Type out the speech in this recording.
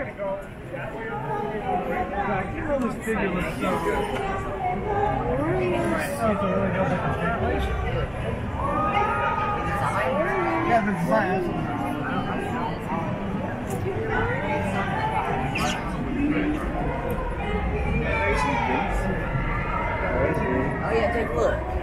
going to go that way. This figure looks so good. Oh yeah, take a look.